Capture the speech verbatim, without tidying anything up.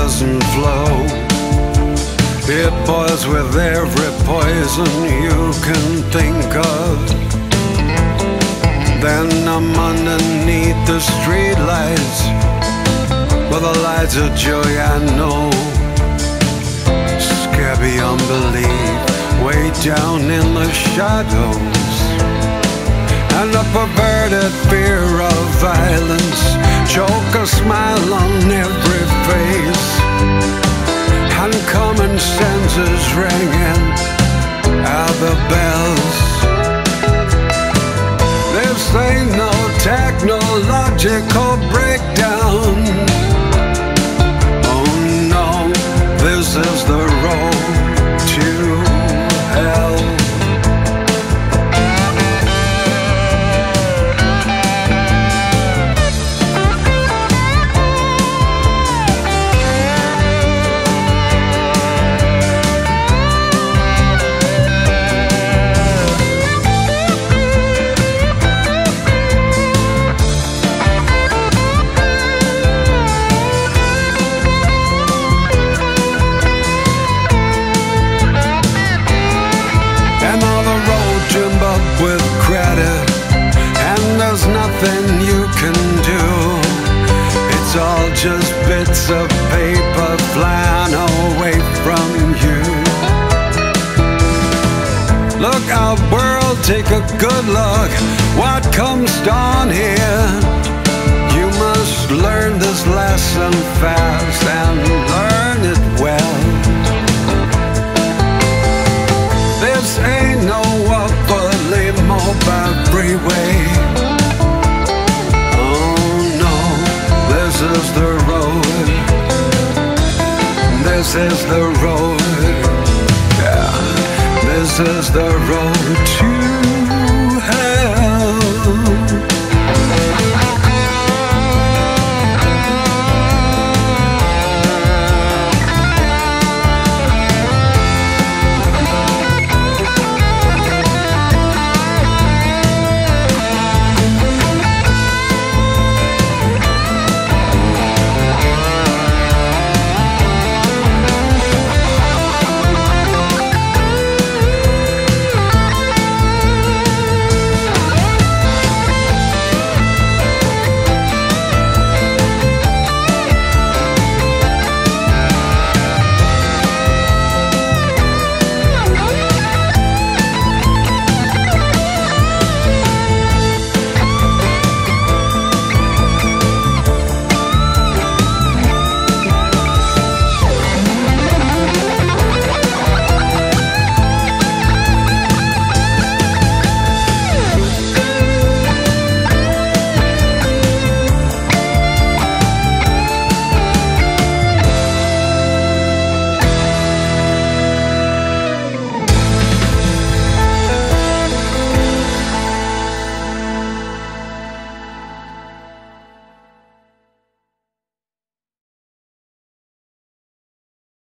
doesn't flow. It boils with every poison you can think of. Then I'm underneath the streetlights, with the lights of joy I know. Scabby unbelief, way down in the shadows, and a perverted fear of violence choke a smile on every face, and common sense is ringing out the bells. This ain't no technological breakdown. Oh no, this is the road to hell. Just bits of paper flying away from you. Look out world, take a good look, what comes down here. You must learn this lesson fast and learn it well. This ain't no upperly mobile freeway. This is the road, this is the road, yeah. This is the road to